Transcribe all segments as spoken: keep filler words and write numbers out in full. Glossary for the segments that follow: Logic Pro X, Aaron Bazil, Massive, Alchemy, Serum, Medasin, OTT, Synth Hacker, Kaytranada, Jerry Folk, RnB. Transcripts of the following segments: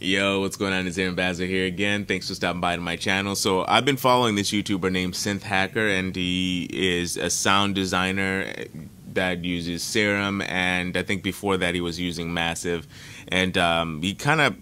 Yo, what's going on? It's Aaron Bazil here again. Thanks for stopping by to my channel. So I've been following this YouTuber named Synth Hacker, and he is a sound designer that uses Serum, and I think before that he was using Massive. And um, he kind of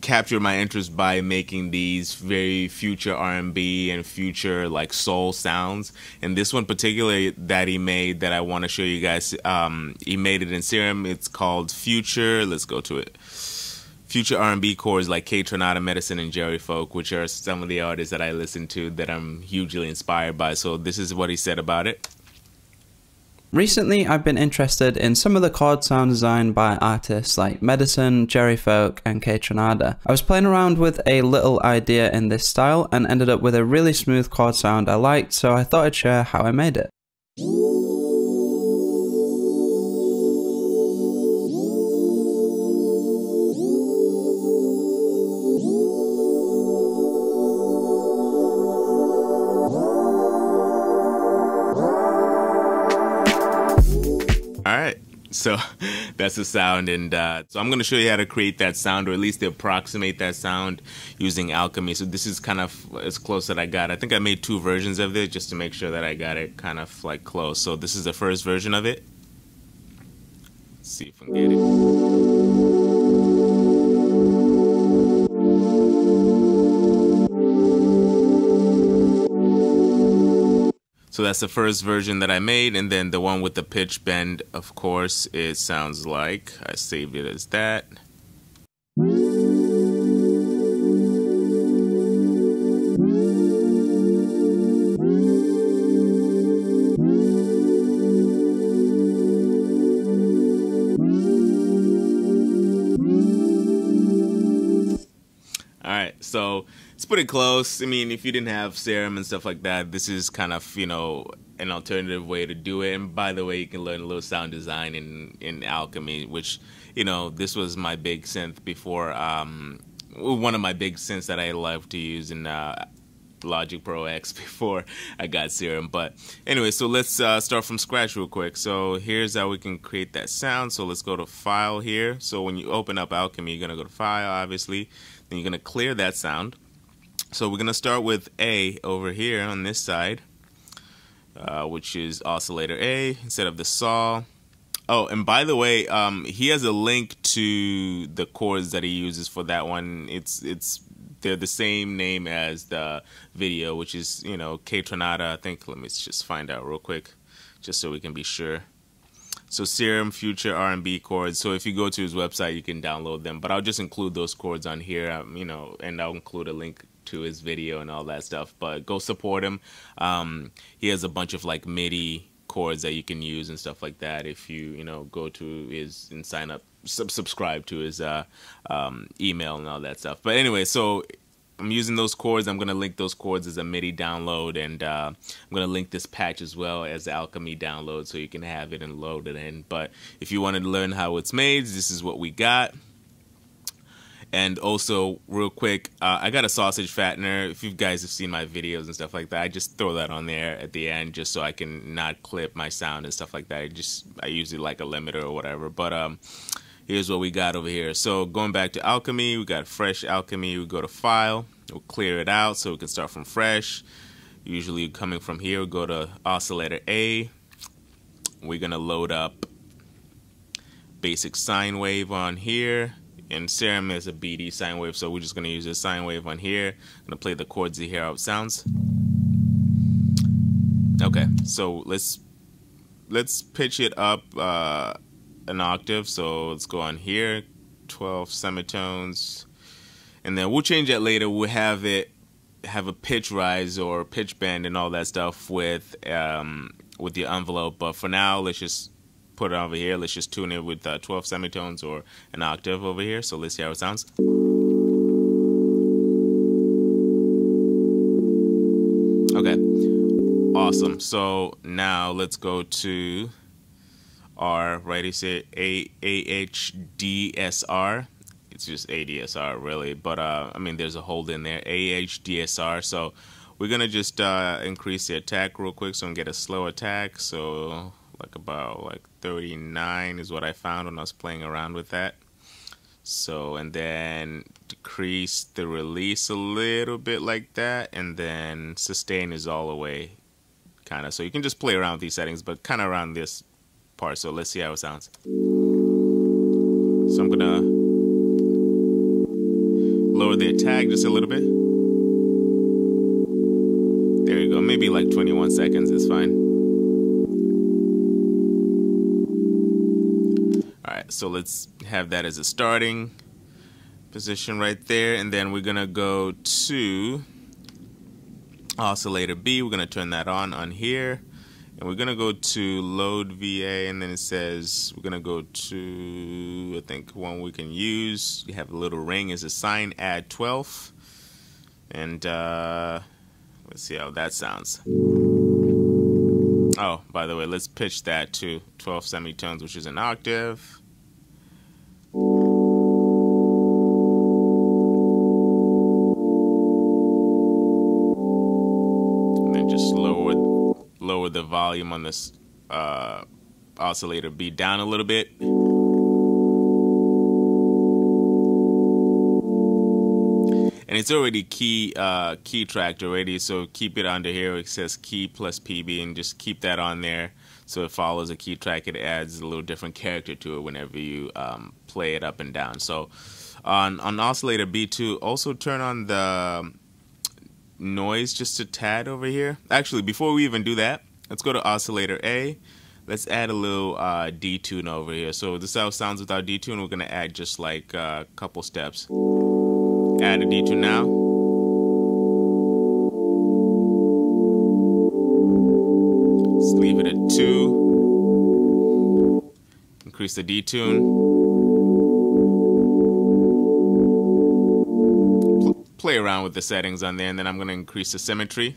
captured my interest by making these very future R and B and future like soul sounds. And this one particularly that he made that I want to show you guys, um, he made it in Serum. It's called Future. Let's go to it. Future R and B cores like Kaytranada, Medasin, and Jerry Folk, which are some of the artists that I listen to that I'm hugely inspired by. So this is what he said about it. Recently, I've been interested in some of the chord sound design by artists like Medasin, Jerry Folk, and Kaytranada. I was playing around with a little idea in this style and ended up with a really smooth chord sound I liked, so I thought I'd share how I made it. Alright, so that's the sound, and uh, so I'm going to show you how to create that sound, or at least to approximate that sound using Alchemy. So this is kind of as close that I got. I think I made two versions of it just to make sure that I got it kind of like close. So this is the first version of it. Let's see if I can get it. So that's the first version that I made, and then the one with the pitch bend, of course, it sounds like. I saved it as that. Alright, so it's pretty close. I mean, if you didn't have Serum and stuff like that, this is kind of, you know, an alternative way to do it. And by the way, you can learn a little sound design in, in Alchemy, which, you know, this was my big synth before, um, one of my big synths that I love to use in uh, Logic Pro X before I got Serum. But anyway, so let's uh, start from scratch real quick. So here's how we can create that sound. So let's go to File here. So when you open up Alchemy, you're going to go to File, obviously. Then you're going to clear that sound. So we're going to start with A over here on this side, uh, which is oscillator A instead of the saw. Oh, and by the way, um, he has a link to the chords that he uses for that one. It's it's they're the same name as the video, which is, you know, Kaytranada. I think, let me just find out real quick, just so we can be sure. So Serum Future R and B chords. So if you go to his website, you can download them. But I'll just include those chords on here, um, you know, and I'll include a link to his video and all that stuff. But go support him. Um, he has a bunch of like MIDI chords that you can use and stuff like that. If you, you know, go to his and sign up, sub subscribe to his uh, um, email and all that stuff. But anyway, so I'm using those chords. I'm going to link those chords as a MIDI download, and uh, I'm going to link this patch as well as the Alchemy download so you can have it and load it in. But if you want to learn how it's made, this is what we got. And also, real quick, uh, I got a sausage fattener. If you guys have seen my videos and stuff like that, I just throw that on there at the end just so I can not clip my sound and stuff like that. I just I use it like a limiter or whatever. But um, here's what we got over here. So going back to Alchemy, we got Fresh Alchemy. We go to File. We'll clear it out so we can start from fresh. Usually coming from here, we'll go to Oscillator A. We're going to load up basic sine wave on here. And Serum is a B D sine wave, so we're just going to use a sine wave on here. I'm going to play the chords to hear how it sounds. Okay, so let's let's pitch it up uh, an octave. So let's go on here, twelve semitones, and then we'll change that later. We'll have it have a pitch rise or pitch bend and all that stuff with um, with the envelope. But for now, let's just put it over here. Let's just tune it with uh, twelve semitones or an octave over here. So let's see how it sounds. Okay, awesome. So now let's go to our right here, A H D S R. It's just A D S R really, but uh, I mean there's a hold in there, A H D S R. So we're gonna just uh, increase the attack real quick so we can get a slow attack. So like about like thirty-nine is what I found when I was playing around with that. So, and then decrease the release a little bit like that, and then sustain is all the way, kind of. So you can just play around with these settings, but kind of around this part. So let's see how it sounds. So I'm gonna lower the attack just a little bit. There you go, maybe like twenty-one seconds is fine. So let's have that as a starting position right there, and then we're gonna go to oscillator B. We're gonna turn that on on here, and we're gonna go to load V A, and then it says we're gonna go to, I think one we can use, you have a little ring as a sign, add twelve, and uh, let's see how that sounds. Oh, by the way, let's pitch that to twelve semitones, which is an octave. The volume on this uh, oscillator be down a little bit, and it's already key uh, key tracked already, so keep it under here. It says key plus P B, and just keep that on there so it follows a key track. It adds a little different character to it whenever you um, play it up and down. So on on oscillator B two, also turn on the noise just a tad over here. Actually, before we even do that, let's go to oscillator A. Let's add a little uh, detune over here. So this is how it sounds without detune. We're gonna add just like a couple steps. Add a detune now. Let's leave it at two. Increase the detune. Play around with the settings on there, and then I'm gonna increase the symmetry.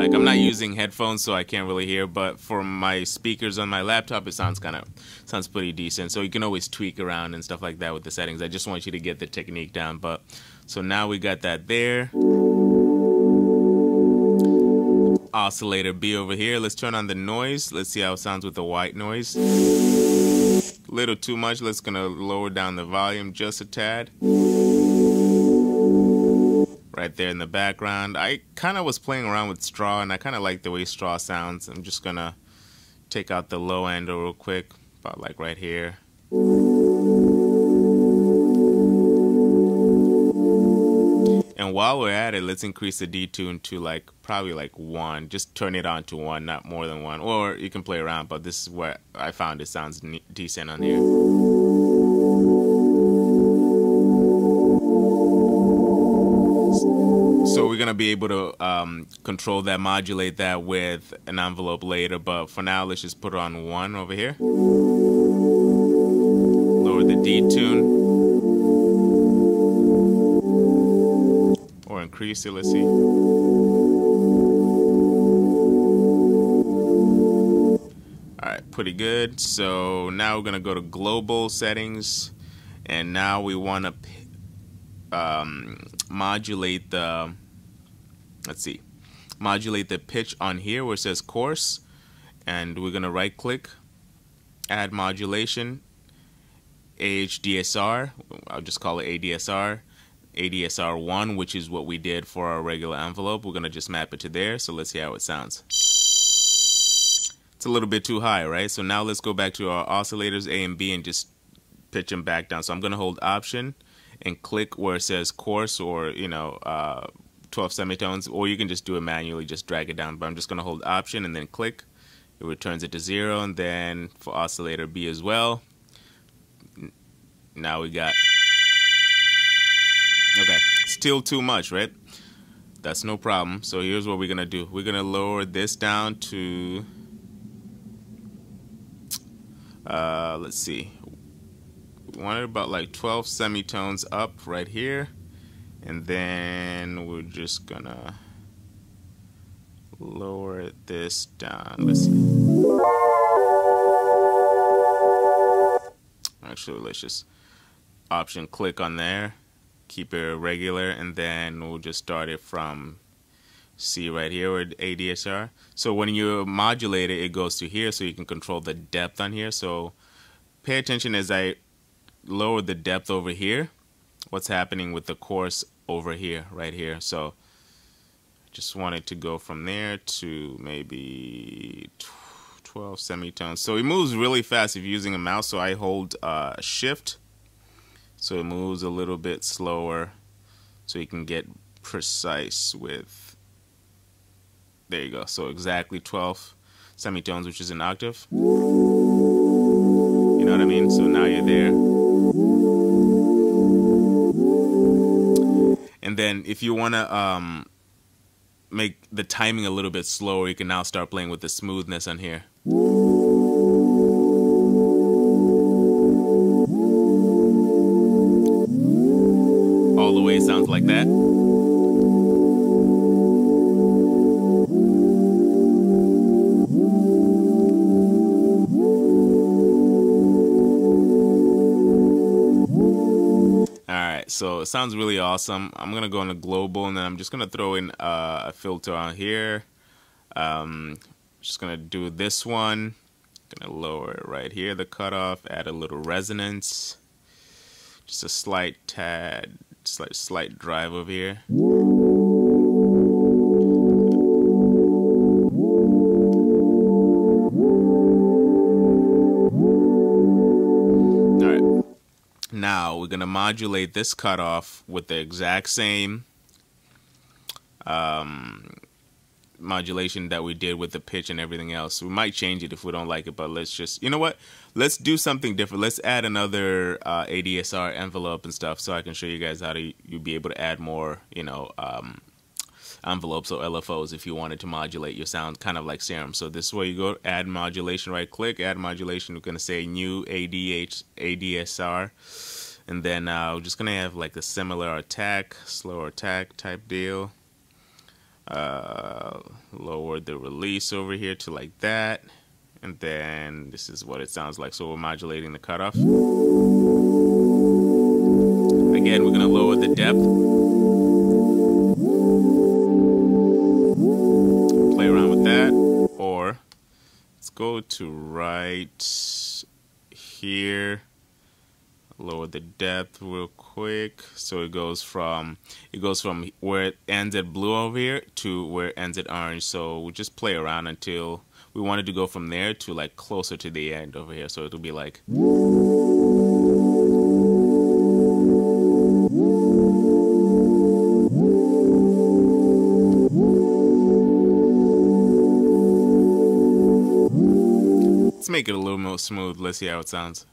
I'm not using headphones, so I can't really hear, but for my speakers on my laptop, it sounds kind of sounds pretty decent. So you can always tweak around and stuff like that with the settings. I just want you to get the technique down. But so now we got that there. Oscillator B over here. Let's turn on the noise. Let's see how it sounds with the white noise. A little too much. Let's gonna lower down the volume just a tad. Right there in the background. I kind of was playing around with straw, and I kind of like the way straw sounds. I'm just gonna take out the low end real quick, about like right here. And while we're at it, let's increase the detune to like probably like one. Just turn it on to one, not more than one. Or you can play around, but this is where I found it sounds decent on here. So we're going to be able to um, control that, modulate that with an envelope later, but for now, let's just put on one over here. Lower the detune. Or increase it, let's see. Alright, pretty good. So now we're going to go to global settings, and now we want to um, modulate the... Let's see, modulate the pitch on here where it says coarse, and we're gonna right click, add modulation, A H D S R, I'll just call it A D S R, A D S R one, which is what we did for our regular envelope. We're gonna just map it to there, so let's see how it sounds. It's a little bit too high, right? So now let's go back to our oscillators A and B and just pitch them back down. So I'm gonna hold option and click where it says coarse, or you know, uh, twelve semitones, or you can just do it manually, just drag it down, but I'm just going to hold option and then click. It returns it to zero, and then for oscillator B as well. Now we got, okay, still too much, right? That's no problem. So here's what we're going to do. We're going to lower this down to, uh, let's see, we wanted about like twelve semitones up right here. And then we're just gonna lower this down. Let's see. Actually, let's just option click on there, keep it regular, and then we'll just start it from See right here with A D S R. So when you modulate it, it goes to here, so you can control the depth on here. So pay attention as I lower the depth over here, what's happening with the course over here, right here. So just wanted to go from there to maybe twelve semitones. So it moves really fast if you're using a mouse. So I hold uh, shift, so it moves a little bit slower, so you can get precise with. There you go. So exactly twelve semitones, which is an octave. You know what I mean? So now you're there. And then if you want to um, make the timing a little bit slower, you can now start playing with the smoothness on here. All the way it sounds like that. So it sounds really awesome. I'm gonna go into global, and then I'm just gonna throw in uh, a filter on here. Um, just gonna do this one. Gonna lower it right here, the cutoff. Add a little resonance. Just a slight tad, slight slight drive over here. Now we're going to modulate this cutoff with the exact same um, modulation that we did with the pitch and everything else. We might change it if we don't like it, but let's just, you know what? Let's do something different. Let's add another uh, A D S R envelope and stuff, so I can show you guys how to you'll be able to add more, you know, um, envelopes or L F Os if you wanted to modulate your sound, kind of like Serum. So this is where you go, add modulation, right click, add modulation. We're going to say new A D H, A D S R, and then uh, we're just going to have like a similar attack, slower attack type deal. Uh, lower the release over here to like that, and then this is what it sounds like. So we're modulating the cutoff. Again, we're going to lower the depth. Go to right here, lower the depth real quick. So it goes from it goes from where it ends at blue over here to where it ends at orange. So we'll just play around until we wanted to go from there to like closer to the end over here. So it'll be like. Make it a little more smooth. Let's see how it sounds.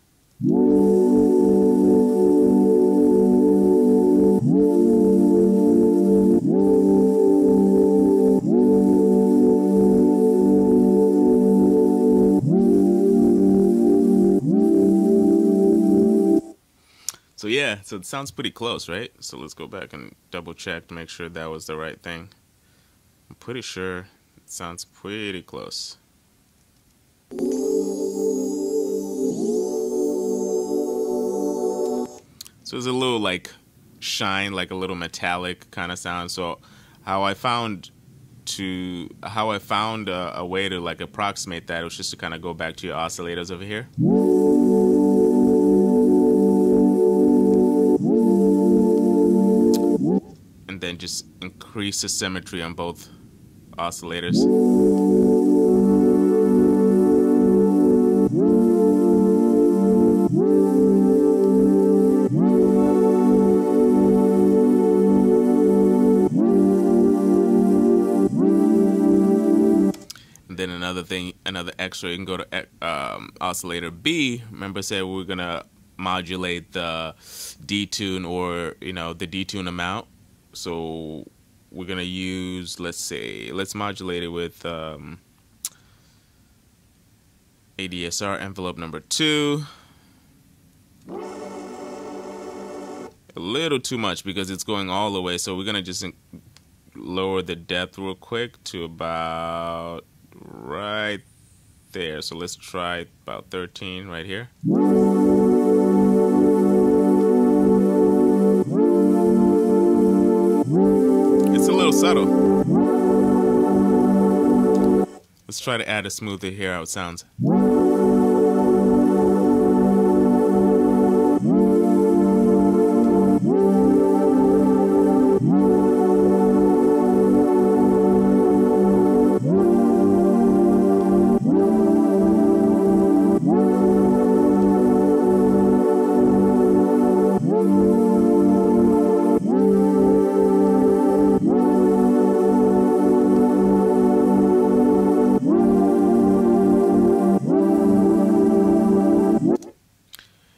So yeah, so it sounds pretty close, right? So let's go back and double check to make sure that was the right thing. I'm pretty sure it sounds pretty close. So it's a little like shine, like a little metallic kind of sound. So how I found to how I found a, a way to like approximate that was just to kind of go back to your oscillators over here. And then just increase the symmetry on both oscillators. Thing another extra, you can go to um, oscillator B. Remember, say we're gonna modulate the detune, or you know, the detune amount. So we're gonna use, let's say, let's modulate it with um, A D S R envelope number two. A little too much because it's going all the way. So we're gonna just lower the depth real quick to about. Right there. So let's try about thirteen right here. It's a little subtle. Let's try to add a smoother here, how it sounds.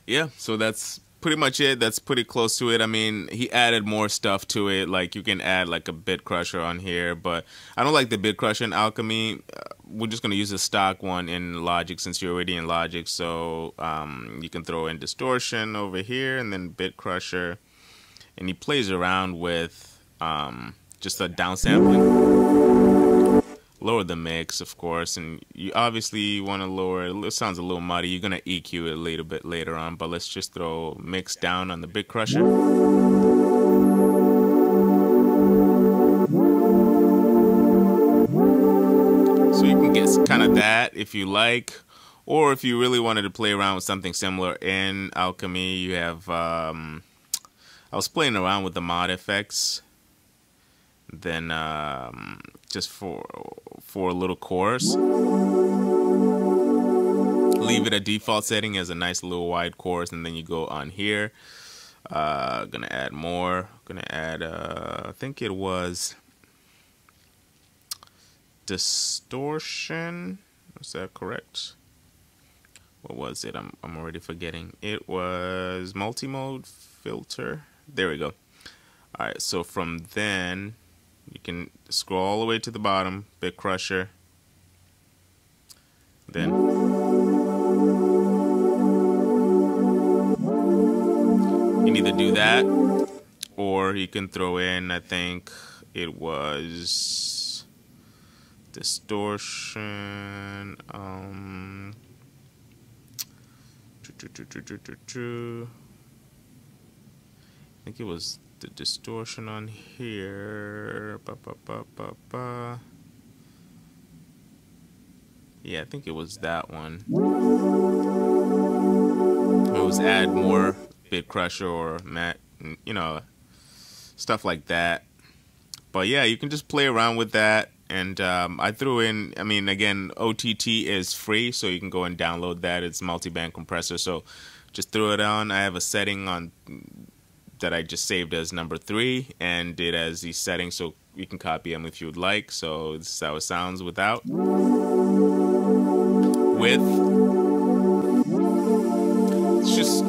Yeah, so that's pretty much it. That's pretty close to it. I mean, he added more stuff to it. Like, you can add, like, a bit crusher on here, but I don't like the bit crusher in Alchemy. We're just going to use the stock one in Logic, since you're already in Logic. So um, you can throw in distortion over here and then bit crusher. And he plays around with um, just a downsampling. Lower the mix, of course, and you obviously want to lower it. It sounds a little muddy. You're gonna E Q it a little bit later on, but let's just throw mix down on the bit crusher. So you can get kind of that if you like, or if you really wanted to play around with something similar in Alchemy, you have. Um, I was playing around with the mod effects. Then um, just for for a little chorus, leave it a default setting as a nice little wide chorus, and then you go on here. Uh, gonna add more. Gonna add. Uh, I think it was distortion. Was that correct? What was it? I'm I'm already forgetting. It was multi-mode filter. There we go. All right. So from then. You can scroll all the way to the bottom, bit crusher. Then you can either do that, or you can throw in, I think it was distortion. Um, I think it was. The distortion on here. Ba, ba, ba, ba, ba. Yeah, I think it was that one. It was add more bit crusher or mat, you know, stuff like that. But yeah, you can just play around with that. And um, I threw in, I mean, again, O T T is free, so you can go and download that. It's multi-band compressor, so just throw it on. I have a setting on that I just saved as number three and did as these settings, so you can copy them if you would like. So this is how it sounds without. With. It's just.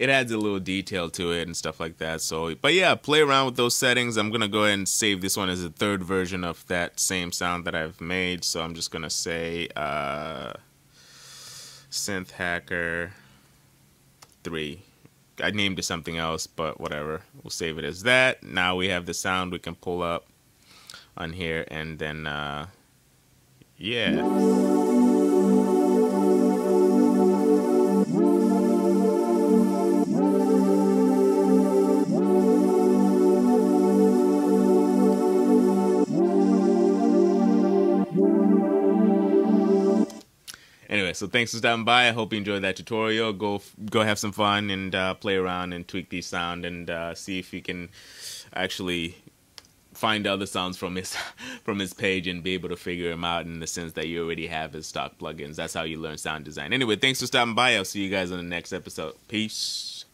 It adds a little detail to it and stuff like that. So, but yeah, play around with those settings. I'm gonna go ahead and save this one as the third version of that same sound that I've made. So I'm just gonna say uh, Synth Hacker three. I named it something else, but whatever. We'll save it as that. Now we have the sound we can pull up on here, and then uh, yeah. So thanks for stopping by. I hope you enjoyed that tutorial. Go go have some fun and uh, play around and tweak these sound and uh, see if you can actually find other sounds from his from his page and be able to figure them out in the sense that you already have his stock plugins. That's how you learn sound design. Anyway, thanks for stopping by. I'll see you guys on the next episode. Peace.